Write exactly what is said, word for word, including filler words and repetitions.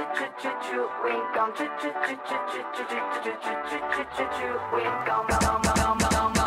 윙검 윙검